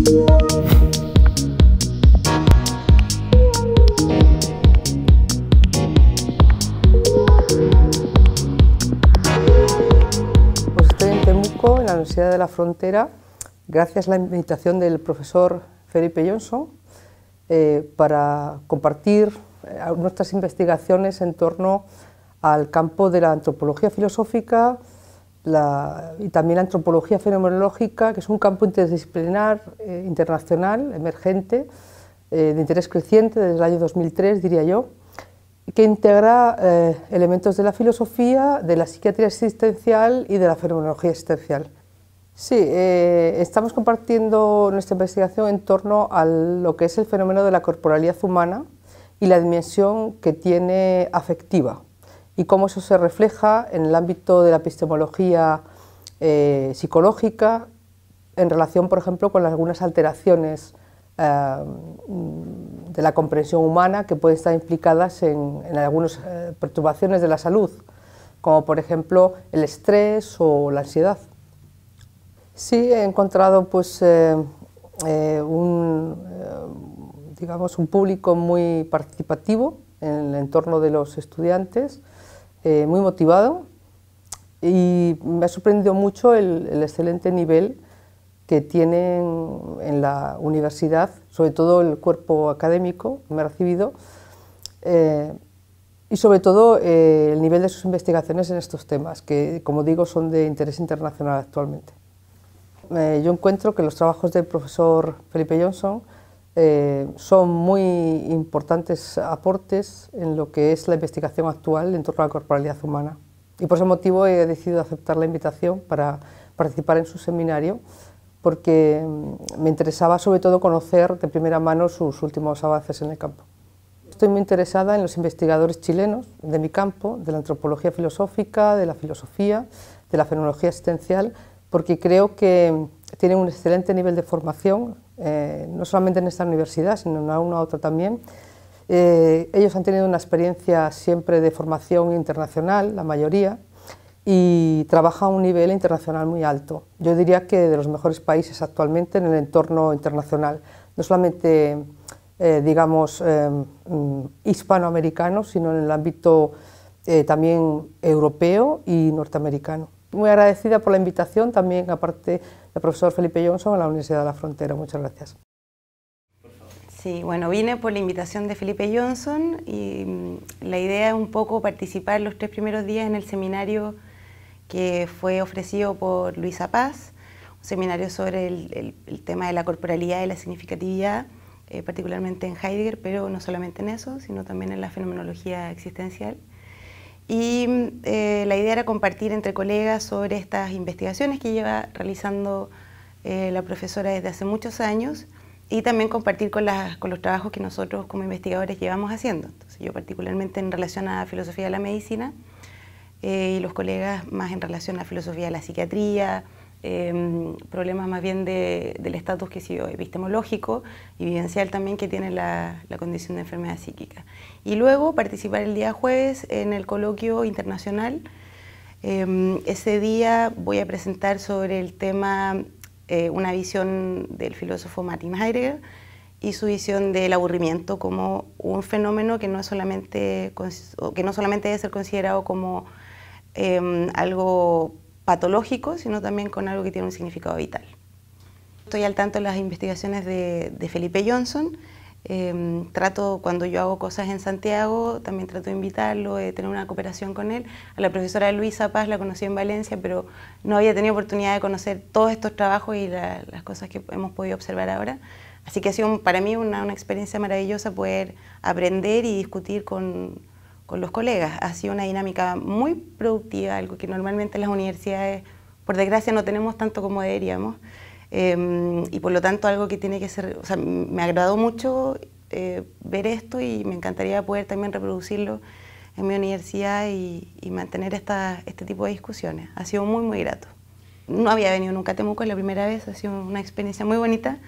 En la Universidad de la Frontera, gracias a la invitación del profesor Felipe Johnson, para compartir nuestras investigaciones en torno al campo de la antropología filosófica y también la antropología fenomenológica, que es un campo interdisciplinar internacional, emergente, de interés creciente desde el año 2003, diría yo, que integra elementos de la filosofía, de la psiquiatría existencial y de la fenomenología existencial. Sí, estamos compartiendo nuestra investigación en torno a lo que es el fenómeno de la corporalidad humana y la dimensión que tiene afectiva, y cómo eso se refleja en el ámbito de la epistemología psicológica, en relación, por ejemplo, con algunas alteraciones de la comprensión humana que pueden estar implicadas en algunas perturbaciones de la salud, como por ejemplo el estrés o la ansiedad. Sí, he encontrado pues, digamos, un público muy participativo en el entorno de los estudiantes, muy motivado, y me ha sorprendido mucho el excelente nivel que tienen en la universidad, sobre todo el cuerpo académico que me ha recibido, y sobre todo el nivel de sus investigaciones en estos temas, que como digo son de interés internacional actualmente. Yo encuentro que los trabajos del profesor Felipe Johnson son muy importantes aportes en lo que es la investigación actual en torno a la corporalidad humana, y por ese motivo he decidido aceptar la invitación para participar en su seminario, porque me interesaba sobre todo conocer de primera mano sus últimos avances en el campo. Estoy muy interesada en los investigadores chilenos de mi campo, de la antropología filosófica, de la filosofía, de la fenomenología existencial, porque creo que tienen un excelente nivel de formación, no solamente en esta universidad, sino en alguna otra también. Ellos han tenido una experiencia siempre de formación internacional, la mayoría, y trabaja a un nivel internacional muy alto. Yo diría que de los mejores países actualmente en el entorno internacional, no solamente, digamos, hispanoamericano, sino en el ámbito también europeo y norteamericano. Muy agradecida por la invitación también, aparte del profesor Felipe Johnson, a la Universidad de la Frontera. Muchas gracias. Sí, bueno, vine por la invitación de Felipe Johnson y la idea es un poco participar los 3 primeros días en el seminario que fue ofrecido por Luisa Paz, un seminario sobre el tema de la corporalidad y la significatividad, particularmente en Heidegger, pero no solamente en eso, sino también en la fenomenología existencial. Y la idea era compartir entre colegas sobre estas investigaciones que lleva realizando la profesora desde hace muchos años, y también compartir con los trabajos que nosotros como investigadores llevamos haciendo. Entonces, yo particularmente en relación a la filosofía de la medicina, y los colegas más en relación a la filosofía de la psiquiatría, problemas más bien del estatus que sido epistemológico y vivencial también que tiene la condición de enfermedad psíquica. Y luego participar el día jueves en el coloquio internacional. Ese día voy a presentar sobre el tema una visión del filósofo Martin Heidegger y su visión del aburrimiento como un fenómeno que no solamente debe ser considerado como algo patológico, sino también con algo que tiene un significado vital. Estoy al tanto de las investigaciones de Felipe Johnson. Cuando yo hago cosas en Santiago, también trato de invitarlo, de tener una cooperación con él. A la profesora Luisa Paz la conocí en Valencia, pero no había tenido oportunidad de conocer todos estos trabajos y las cosas que hemos podido observar ahora. Así que ha sido para mí una experiencia maravillosa poder aprender y discutir con los colegas. Ha sido una dinámica muy productiva, algo que normalmente en las universidades, por desgracia, no tenemos tanto como deberíamos. Y por lo tanto algo que tiene que ser, o sea, me agradó mucho ver esto y me encantaría poder también reproducirlo en mi universidad y mantener este tipo de discusiones. Ha sido muy, muy grato. No había venido nunca a Temuco, es la primera vez, ha sido una experiencia muy bonita.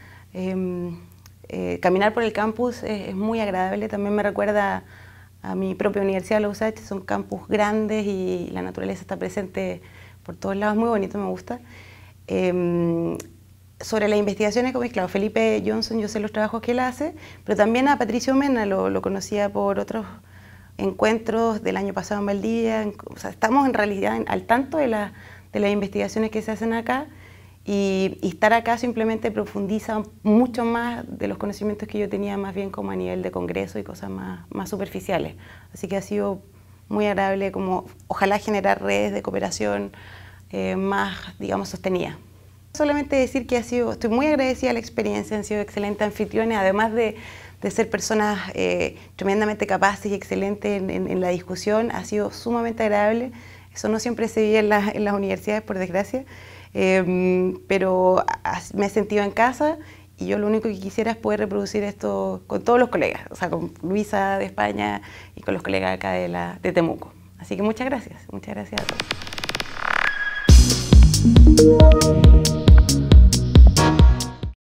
Caminar por el campus es muy agradable, también me recuerda a mi propia universidad, la USAH, son campus grandes y la naturaleza está presente por todos lados, muy bonito, me gusta. sobre las investigaciones, como es claro, Felipe Johnson, yo sé los trabajos que él hace, pero también a Patricio Mena lo conocía por otros encuentros del año pasado en Valdivia. O sea, estamos en realidad al tanto de las investigaciones que se hacen acá, y estar acá simplemente profundiza mucho más de los conocimientos que yo tenía más bien como a nivel de congreso y cosas más superficiales. Así que ha sido muy agradable, como ojalá generar redes de cooperación más, digamos, sostenidas. Solamente decir que estoy muy agradecida a la experiencia, han sido excelentes anfitriones, además de ser personas tremendamente capaces y excelentes en la discusión, ha sido sumamente agradable. Eso no siempre se vive en las universidades, por desgracia, pero me he sentido en casa, y yo lo único que quisiera es poder reproducir esto con todos los colegas, o sea, con Luisa de España y con los colegas acá de Temuco. Así que muchas gracias a todos.